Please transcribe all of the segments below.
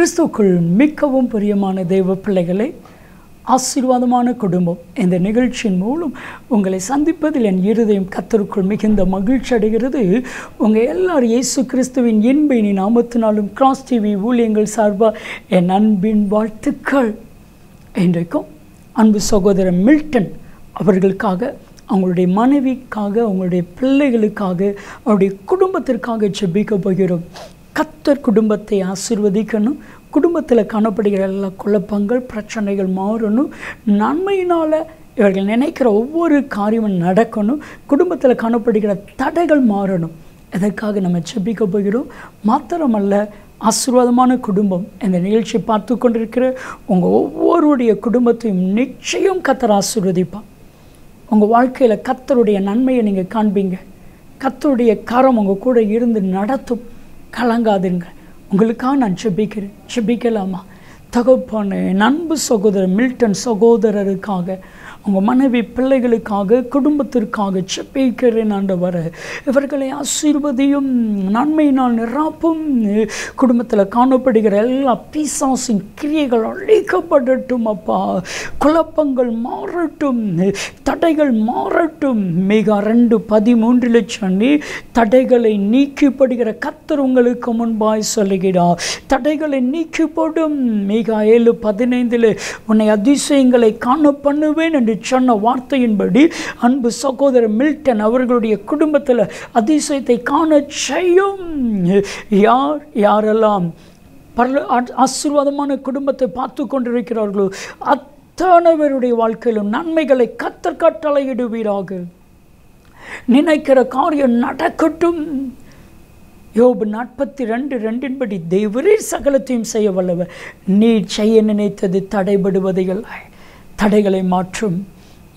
கிறிஸ்துவுக்குள் மிகவும் பிரியமான தெய்வ பிள்ளைகளே, ஆசீர்வாதமான குடும்பம் இந்த நிகழ்ச்சியின் மூலம் உங்களை சந்திப்பதில் என் இருதயம் கர்த்தருக்குள் மிகுந்த மகிழ்ச்சி அடைகிறது. உங்கள் எல்லார் இயேசு கிறிஸ்துவின் இன்பையின் நாமத்தினாலும் கிராஸ் டிவி ஊழியங்கள் சார்பாக என் அன்பின் வாழ்த்துக்கள். இன்றைக்கும் அன்பு சகோதரர் மில்டன் அவர்களுக்காக, அவங்களுடைய மனைவிக்காக, அவங்களுடைய பிள்ளைகளுக்காக, அவருடைய குடும்பத்திற்காக ஜெபிக்க போகிறோம். கர்த்தர் குடும்பத்தை ஆசீர்வதிக்கணும். குடும்பத்தில் காணப்படுகிற எல்லா குழப்பங்கள், பிரச்சனைகள் மாறணும். நன்மையினால் இவர்கள் நினைக்கிற ஒவ்வொரு காரியமும் நடக்கணும். குடும்பத்தில் காணப்படுகிற தடைகள் மாறணும். இதற்காக நம்ம ஜெபிக்க போகிறோம். மாத்திரமல்ல, ஆசீர்வாதமான குடும்பம் இந்த நிகழ்ச்சியை பார்த்து கொண்டிருக்கிற உங்கள் ஒவ்வொருடைய குடும்பத்தையும் நிச்சயம் கர்த்தர் ஆசீர்வதிப்பார். உங்கள் வாழ்க்கையில் கர்த்தருடைய நன்மையை நீங்கள் காண்பீங்க. கர்த்தருடைய கரம் உங்கள் கூட இருந்து நடத்தும். கலங்காதுங்க. உங்களுக்காக நான் ஜெபிக்கிறேன். ஜெபிக்கலாமா? தகப்பான அன்பு சகோதரர் மில்டன் சகோதரருக்காக, உங்கள் மனைவி பிள்ளைகளுக்காக, குடும்பத்திற்காக ஜெபிக்கிறேன். ஆண்டவரே, இவர்களை ஆசீர்வதியும், நன்மையினால் நிரப்பும். குடும்பத்தில் காணப்படுகிற எல்லா பிசாசின் கிரியைகள் அழிக்கப்படட்டும் அப்பா. குழப்பங்கள் மாறட்டும், தடைகள் மாறட்டும். மீகா 2:13 சொல்லி தடைகளை நீக்கிப்படுகிற கர்த்தர் உங்களுக்கு முன்பாய் சொல்லுகிறார். தடைகளை நீக்கிப்படும். மீகா 7:15 உன்னை அதிசயங்களை காண பண்ணுவேன் என்று சொன்ன வார்த்தையின்படி அன்பு சகோதரர் மில்டன் அவர்களுடைய குடும்பத்தில் அதிசயத்தை காண செய்யும். யாரெல்லாம் ஆசீர்வாதமான குடும்பத்தை பார்த்து கொண்டிருக்கிறார்களோ அத்தனைவருடைய வாழ்க்கையிலும் நன்மைகளை கர்த்தர் கட்டளையிடுவீராக. நினைக்கிற காரியம் நடக்கட்டும். யோபு 42:2 தேவரீர் சகலத்தையும் செய்ய வல்லவர். நீ செய்ய நினைத்தது தடைபடுவதைகள் தடைகளை மாற்றும்.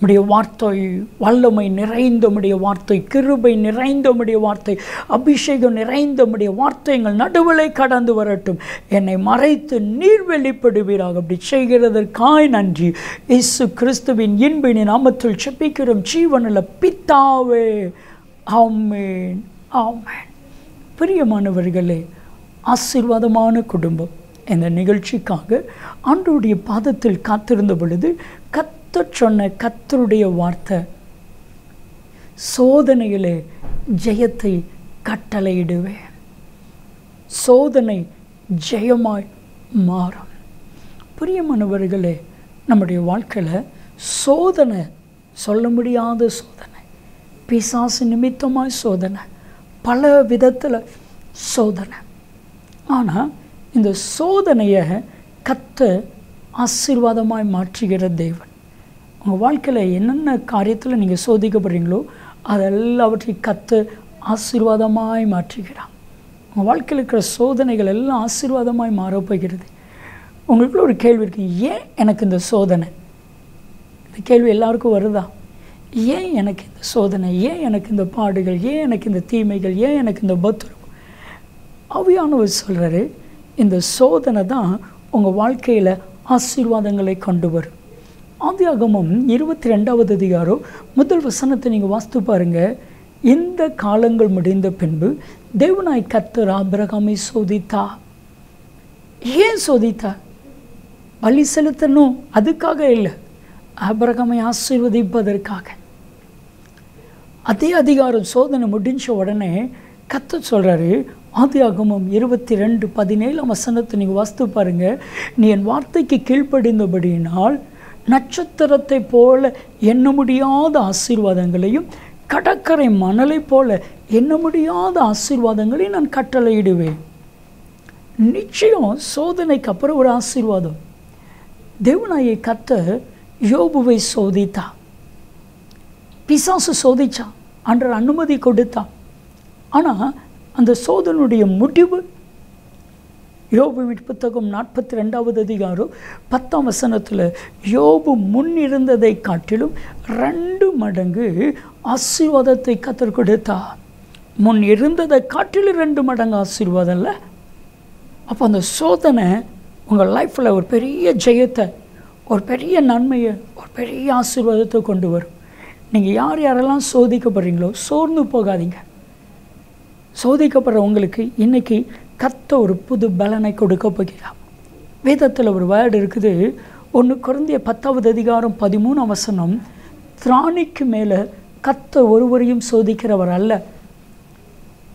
உடைய வார்த்தை வல்லமை நிறைந்த, உடைய வார்த்தை கிருபை நிறைந்த, உடைய வார்த்தை அபிஷேகம் நிறைந்த, உடைய வார்த்தை எங்கள் நடுவிலை கடந்து வரட்டும். என்னை மறைத்து நீர் வெளிப்படுவீராக. அப்படி செய்கிறதற்காய் நன்றி. இயேசு கிறிஸ்துவின் இன்பின் நாமத்தில் செபிக்கிறோம் ஜீவனில் பிதாவே, ஆமென், ஆமென். பிரியமானவர்களே, ஆசீர்வாதமான குடும்பம் இந்த நிகழ்ச்சிக்காக ஆண்டவருடைய பாதத்தில் காத்திருந்த பொழுது கர்த்தர் சொன்ன கர்த்தருடைய வார்த்தை, சோதனையிலே ஜெயத்தை கட்டளையிடுவேன். சோதனை ஜெயமாய் மாறும். பிரியமானவர்களே, நம்முடைய வாழ்க்கையில் சோதனை, சொல்ல முடியாத சோதனை, பிசாசு நிமித்தமாய் சோதனை, பல விதத்தில் சோதனை. ஆனால் இந்த சோதனையை கர்த்தர் ஆசீர்வாதமாய் மாற்றுகிற தேவன். உங்கள் வாழ்க்கையில் என்னென்ன காரியத்தில் நீங்கள் சோதிக்கப்படுறீங்களோ அதெல்லாவற்றையும் கர்த்தர் ஆசீர்வாதமாய் மாற்றுகிறார். உங்கள் வாழ்க்கையில் இருக்கிற சோதனைகள் எல்லாம் ஆசீர்வாதமாய் மாறப்போகிறது. உங்களுக்குள்ள ஒரு கேள்வி இருக்குது, ஏன் எனக்கு இந்த சோதனை? இந்த கேள்வி எல்லாருக்கும் வருதா? ஏன் எனக்கு இந்த சோதனை? ஏன் எனக்கு இந்த பாடுகள்? ஏன் எனக்கு இந்த தீமைகள்? ஏன் எனக்கு இந்த உபத்திரவம்? ஆவியானவர் சொல்கிறாரு, இந்த சோதனை தான் உங்கள் வாழ்க்கையில் ஆசீர்வாதங்களை கொண்டு வரும். ஆதியாகமம் 22:1 நீங்கள் வாசித்து பாருங்கள். இந்த காலங்கள் முடிந்த பின்பு தேவனாய் கர்த்தர் ஆபிரகாமை சோதித்தா. ஏன் சோதித்தா? பலி செலுத்தணும் அதுக்காக இல்லை, ஆபிரகாமை ஆசீர்வதிப்பதற்காக. அதே அதிகாரம் சோதனை முடிஞ்ச உடனே கர்த்தர் சொல்கிறாரு, ஆதியாகமம் 22:17 நீங்கள் வாசித்து பாருங்கள். நீ என் வார்த்தைக்கு கீழ்ப்படிந்தபடியினால் நட்சத்திரத்தை போல எண்ண முடியாத ஆசீர்வாதங்களையும் கடற்கரை மணலை போல எண்ண முடியாத ஆசீர்வாதங்களையும் நான் கட்டளையிடுவேன். நிச்சயம் சோதனைக்கு அப்புறம் ஒரு ஆசீர்வாதம். தேவனாயை கர்த்தர் யோபுவை சோதித்தா. பிசாசு சோதித்தா, அன்றர் அனுமதி கொடுத்தா. ஆனால் அந்த சோதனுடைய முடிவு யோபு 42:10 யோபு முன்னிருந்ததை காட்டிலும் 2 மடங்கு ஆசீர்வாதத்தை கர்த்தர் கொடுத்தார். முன் இருந்ததை காட்டிலும் 2 மடங்கு ஆசீர்வாதம் இல்லை. அப்போ அந்த சோதனை உங்கள் லைஃப்பில் ஒரு பெரிய ஜெயத்தை, ஒரு பெரிய நன்மையை, ஒரு பெரிய ஆசீர்வாதத்தை கொண்டு வரும். நீங்கள் யாரெல்லாம் சோதிக்கப்படுறீங்களோ சோர்ந்து போகாதீங்க. சோதிக்கப்படுற உங்களுக்கு இன்றைக்கி கர்த்தர் ஒரு புது பலனை கொடுக்க போகிறார். வேதத்தில் ஒரு வேர்டு இருக்குது. 1 கொரிந்தியர் 10 அதிகாரம் 13 வசனம், திராணிக்கு மேலே கர்த்தர் ஒருவரையும் சோதிக்கிறவர் அல்ல.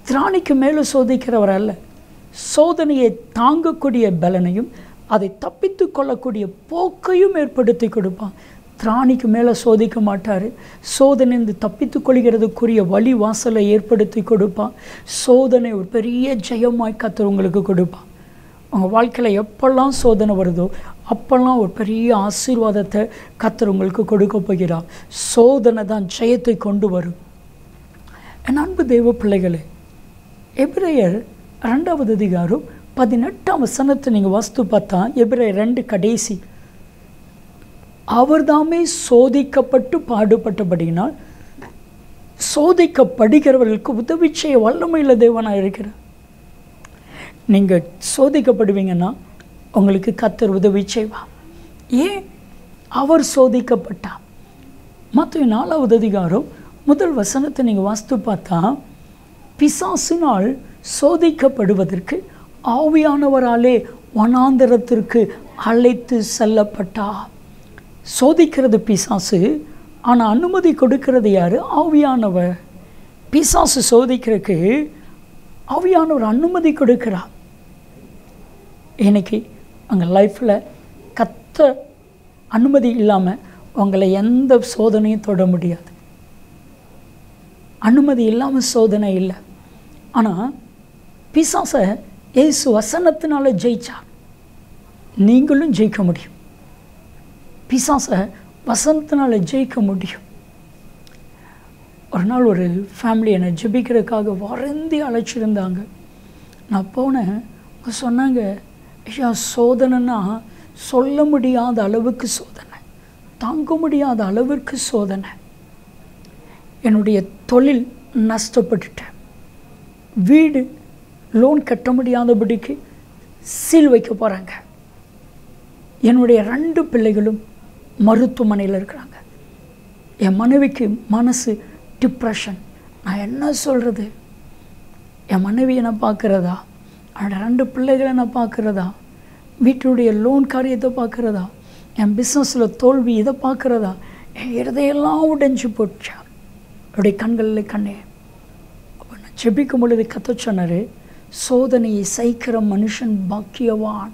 திராணிக்கு மேலே சோதிக்கிறவர் அல்ல. சோதனையை தாங்கக்கூடிய பலனையும் அதை தப்பித்து கொள்ளக்கூடிய போக்கையும் ஏற்படுத்தி கொடுப்பான். திராணிக்கு மேலே சோதிக்க மாட்டார். சோதனைந்து தப்பித்து கொள்கிறதுக்குரிய வழி வாசலை ஏற்படுத்தி கொடுப்பான். சோதனை ஒரு பெரிய ஜெயமாய் கர்த்தர் உங்களுக்கு கொடுப்பான். உங்கள் வாழ்க்கையில் எப்பெல்லாம் சோதனை வருதோ அப்பெல்லாம் ஒரு பெரிய ஆசீர்வாதத்தை கர்த்தர் உங்களுக்கு கொடுக்க போகிறார். சோதனை தான் ஜெயத்தை கொண்டு வரும். என் அன்பு தெய்வ பிள்ளைகளே, எபிரேயர் 2 அதிகாரம் 18 வசனத்தை நீங்கள் வாஸ்து பார்த்தா, எபிரேயர் 2 கடைசி, அவர்தாமே சோதிக்கப்பட்டு பாடுபட்டபடியினால் சோதிக்கப்படுகிறவர்களுக்கு உதவி செய்ய வல்லமையுள்ள தேவனாக இருக்கிறார். நீங்கள் சோதிக்கப்படுவீங்கன்னா உங்களுக்கு கர்த்தர் உதவி செய்வார். ஏன் அவர் சோதிக்கப்பட்டார்? மத்தேயு 4 அதிகாரம் முதல் வசனத்தை நீங்கள் வாஸ்து பார்த்தா, பிசாசினால் சோதிக்கப்படுவதற்கு ஆவியானவராலே வனாந்தரத்திற்கு அழைத்து செல்லப்பட்டார். சோதிக்கிறது பிசாசு, ஆனால் அனுமதி கொடுக்கிறது யார்? ஆவியானவர். பிசாசு சோதிக்கிறதுக்கு ஆவியானவர் அனுமதி கொடுக்கிறார். இன்றைக்கி உங்கள் லைஃப்பில் கர்த்தர் அனுமதி இல்லாமல் உங்களை எந்த சோதனையும் தொட முடியாது. அனுமதி இல்லாமல் சோதனை இல்லை. ஆனால் பிசாசை இயேசு வசனத்தினால ஜெயித்தார். நீங்களும் ஜெயிக்க முடியும். பிசாசை வசனத்தினால ஜெயிக்க முடியும். ஒரு நாள் ஒரு ஃபேமிலி என்னை ஜெபிக்கிறதுக்காக வரைந்தி அழைச்சிருந்தாங்க. நான் போனேன். சொன்னாங்க, ஐயா சோதனைன்னா சொல்ல முடியாத அளவுக்கு சோதனை, தாங்க முடியாத அளவிற்கு சோதனை. என்னுடைய தொழில் நஷ்டப்பட்டுட்டேன், வீடு லோன் கட்ட முடியாதபடிக்கு சீல் வைக்க போகிறாங்க, என்னுடைய 2 பிள்ளைகளும் மருத்துவமனையில் இருக்கிறாங்க, என் மனைவிக்கு மனசு டிப்ரெஷன், நான் என்ன சொல்கிறது? என் மனைவி என்னை பார்க்குறதா, என்னோடய 2 பிள்ளைகளை நான் பார்க்குறதா, வீட்டுடைய லோன் காரியத்தை பார்க்குறதா, என் பிஸ்னஸில் தோல்வி இதை பார்க்குறதா, என் இருதையெல்லாம் உடைஞ்சு போச்சா. என்னுடைய கண்களில் கண்ணே. அப்போ நான் ஜெபிக்கும் பொழுது கர்த்தர் சொன்னார், சோதனையை சகிக்கிற மனுஷன் பாக்கியவான்,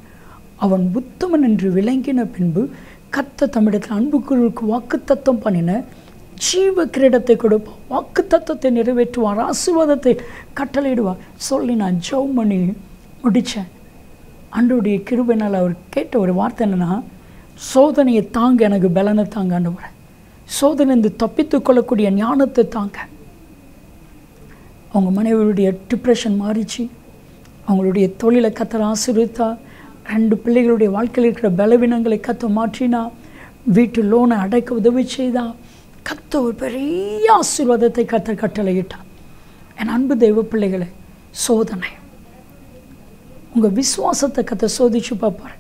அவன் உத்தமன் என்று விளங்கின பின்பு கர்த்தர் தம்மிடத்தில் அன்புக்குரியவருக்கு வாக்குத்தத்தம் பண்ணின ஜீவ கிரீடத்தை கொடுப்பான். வாக்குத்தத்தத்தை நிறைவேற்றுவார், ஆசீர்வாதத்தை கட்டளையிடுவார் சொல்லி நான் ஜெபம் பண்ணி முடித்தேன். ஆண்டவருடைய கிருபையினால் அவர் கேட்ட ஒரு வார்த்தை என்னென்னா, சோதனையை தாங்க எனக்கு பலனை தாங்க ஆண்டவரே, சோதனைந்து தப்பித்து கொள்ளக்கூடிய ஞானத்தை தாங்க. அவங்க மனைவியுடைய டிப்ரெஷன் மாறிச்சு, அவங்களுடைய தொழிலை கர்த்தர் ஆசீர்வதித்தா, 2 பிள்ளைகளுடைய வாழ்க்கையில் இருக்கிற பலவீனங்களை கர்த்தர் மாற்றினா, வீட்டு லோனை அடைக்க உதவி செய்தா. கர்த்தர் ஒரு பெரிய ஆசீர்வாதத்தை கர்த்தர் கட்டளையிட்டார். என் அன்பு தெய்வ பிள்ளைகளை, சோதனை உங்கள் விசுவாசத்தை கர்த்தர் சோதித்து பார்ப்பார்.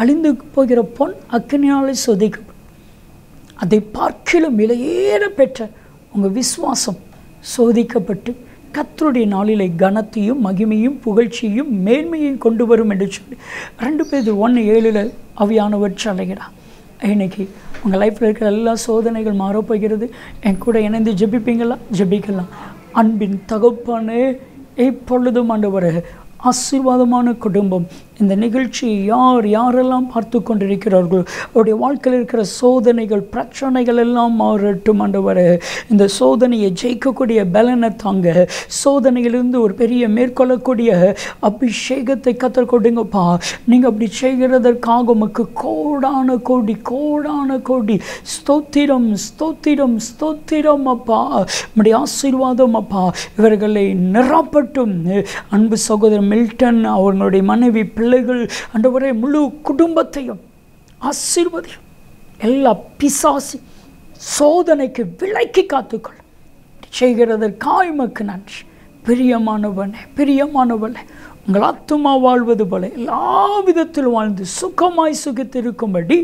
அழிந்து போகிற பொன் அக்கினியாலே சோதிக்கப்படும், அதை பார்க்கிலும் விலையேற பெற்ற உங்கள் விசுவாசம் சோதிக்கப்பட்டு கர்த்தருடைய நாளிலே கனத்தையும் மகிமையும் புகழ்ச்சியையும் மேன்மையும் கொண்டு வரும் என்று சொல்லி 2 பேதுரு 1:7 ஆவியானவர் சொல்கிறார். இன்னைக்கு உங்கள் லைஃப்பில் இருக்கிற எல்லா சோதனைகள் மாறப்போகிறது. என் கூட இணைந்து ஜெபிப்பீங்களா? ஜெபிக்கலாம். அன்பின் தகப்பனே, எப்பொழுதும் ஆண்டவரே ஆசீர்வாதமான குடும்பம், இந்த நிகழ்ச்சியை யாரெல்லாம் பார்த்து கொண்டிருக்கிறார்களோ அவருடைய வாழ்க்கையில் இருக்கிற சோதனைகள் பிரச்சனைகள் எல்லாம் மாறட்டும் ஆண்டவரே. இந்த சோதனையை ஜெயிக்கக்கூடிய பலனை தாங்க, சோதனையிலிருந்து ஒரு பெரிய மேற்கொள்ளக்கூடிய அபிஷேகத்தை கர்த்தர் கொடுங்கப்பா. நீங்கள் அப்படி செய்கிறதற்காக உமக்கு கோடான கோடி கோடான கோடி ஸ்தோத்திரம் ஸ்தோத்திரம் ஸ்தோத்திரம் அப்பா. நம்முடைய ஆசீர்வாதம் அப்பா இவர்களை நிரப்பட்டும். அன்பு சகோதரர் மில்டன் அவர்களுடைய மனைவி பிள்ளைகள் ஆண்டவரே முழு குடும்பத்தையும் ஆசீர்வதியும். எல்லா பிசாசு சோதனைக்கு விலக்கி காத்துக்கொள் செய்கிறதற்காய் உமக்கு நன்றி. பிரியமானவனே பிரியமானவனே, உங்கள் ஆத்துமா வாழ்வது போல எல்லா விதத்தில் வாழ்ந்து சுகமாய் சுகித்திருக்கும்படி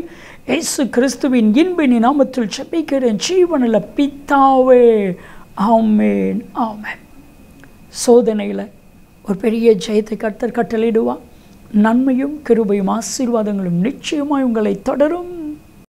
இயேசு கிறிஸ்துவின் இன்பனின் நாமத்தில் ஜெபிக்கிறேன் ஜீவனில் பிதாவே, ஆமென் ஆமென். சோதனையில் ஒரு பெரிய ஜெயத்தை கர்த்தர் கட்டளையிடுவார். நன்மையும் கிருபையும் ஆசீர்வாதங்களும் நிச்சயமாய் உங்களை தொடரும்.